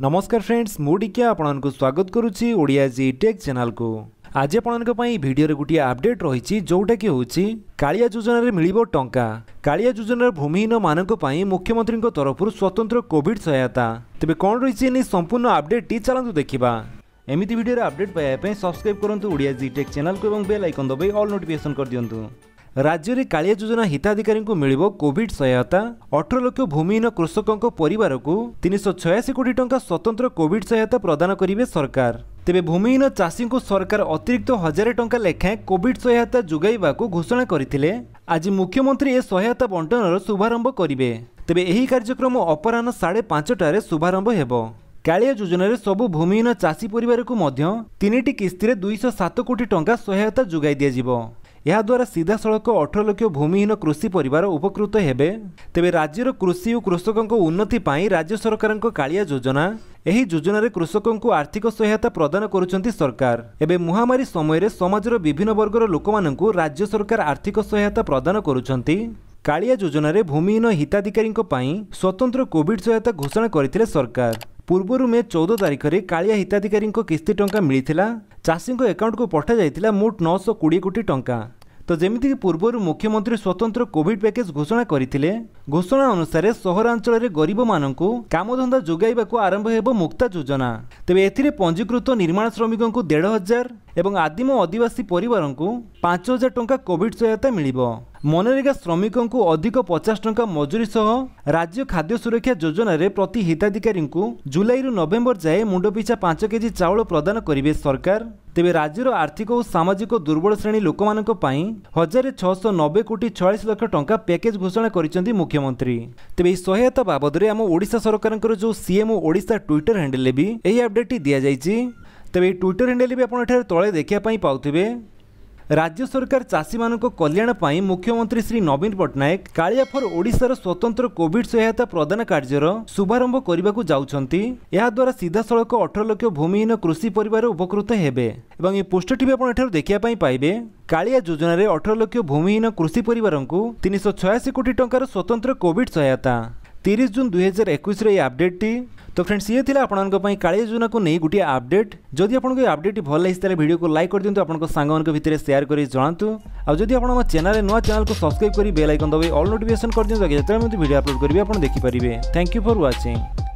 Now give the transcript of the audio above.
नमस्कार फ्रेंड्स मुडिका आपंक स्वागत करुच्ची ओडिया जी टेक चैनल को। आज आपंपाई भिडियो गोटे अपडेट रही जोटा कि हूँ कालिया योजन मिल टा कालिया योजन भूमिहीन मानी मुख्यमंत्री तरफ स्वतंत्र कोविड सहायता। तेज कौन रही संपूर्ण अपडेट टी चलू देखा। एमती भिडियो अपडेट पाइबापी सब्सक्राइब करूँ ओडिया जी टेक चैनल को बेल आइकन दबाई ऑल नोटिफिकेशन कर दियंतु। राज्य में कालिया योजना हिताधिकारी को मिल कोविड सहायता। 18 लाख भूमिहीन कृषकों परिवार को 386 कोटी टंका स्वतंत्र कोविड सहायता प्रदान करेंगे सरकार। तेबे भूमिहीन चाषी को सरकार अतिरिक्त 1000 टंका लेखाएं कोविड सहायता जोगाइबा को घोषणा करते। आज मुख्यमंत्री ए सहायता बंटनर शुभारंभ करेंगे। तेबे यही कार्यक्रम अपराह 5:30 शुभारंभ हो। कालिया योजन सबु भूमिहीन चाषी परिवार को मध्य 3टी किस्ती 207 कोटी टंका सहायता जोगाई दिया। यह द्वारा सीधा सड़क 18 लाख भूमिहीन कृषि परिवार उपकृत हेबे। तेबे राज्यर कृषि और कृषकों उन्नति पाई राज्य सरकार कालिया योजना। यही योजन कृषकों को आर्थिक सहायता प्रदान करुछंती सरकार। एबे महामारी समय समाज विभिन्न वर्गर लोक मानू राज्य सरकार आर्थिक सहायता प्रदान करुछंती। कालिया योजन भूमिहीन हिताधिकारी स्वतंत्र कोविड सहायता घोषणा करथिले सरकार। पूर्व 14 तारीख में कालिया हिताधिकारी किस्ती टंका मिलता। चाषी एकाउंट को पठा जाता मोट 920 कोटी टंका। तो जमीक पूर्व मुख्यमंत्री स्वतंत्र कोविड पैकेज घोषणा करते। घोषणा अनुसार सहरांचल में गरीब मानू कामधंदा जोगाइबा को आरंभ हो मुक्ता योजना। तेबे ए पंजीकृत निर्माण श्रमिकों को 1500 और आदिम आदिवासी परिवार को 5000 टंका कोविड सहायता मिल। मनरेगा श्रमिकों को अधिक 50 टंका मजूरी सह राज्य खाद्य सुरक्षा योजन प्रति हिताधिकारी जुलाई रु नवेम्बर जाए मुंडपिछा 5 केजी चाउल प्रदान करेंगे सरकार। तेबे राज्यर आर्थिक और सामाजिक दुर्बल श्रेणी लोक मानी 1,690 कोटी 46 लाख टंका पैकेज घोषणा कर मुख्यमंत्री। तेबे सहायता बाबद में आम ओडिशा सरकार जो सीएम ओडिशा ट्विटर हैंडल भी यही अपडेट दि जाए। तेबे ट्विटर हैंडल भी आपठार तले देखापी पाथे। राज्य सरकार चाषी मान कल्याण पाई मुख्यमंत्री श्री नवीन पट्टनायक कालिया फॉर ओडिशार स्वतंत्र कोविड सहायता प्रदान कार्यर शुभारंभ करने को जाउछंती। यह द्वारा सीधा सड़क 18 लाख भूमिहीन कृषि परिवार उपकृत हेबे। ये पोस्टर टी आपठार देखापी पाइबे। कालिया योजन 18 लाख भूमिहीन कृषि परिवार को 386 कोटी टंकार स्वतंत्र कोविड सहायता 30 जून 2021 अपडेट टी। तो फ्रेंड्स ये थिला आपंपाई कालिया योजना को नहीं गोटे अपडेट। जदि आपको ये अपडेट भल लगी तेल वीडियो को लाइक कर दिंतु, आपंक सांग भितर सेयार कर जनातु। और जदि आप चैनल नुआ चैनल को सब्सक्राइब कर बेल आइकन दबाई ऑल नोटिफिकेशन कर दिंतु ताकि जब वीडियो अपलोड करेंगे आप देखिपारे। Thank you for watching.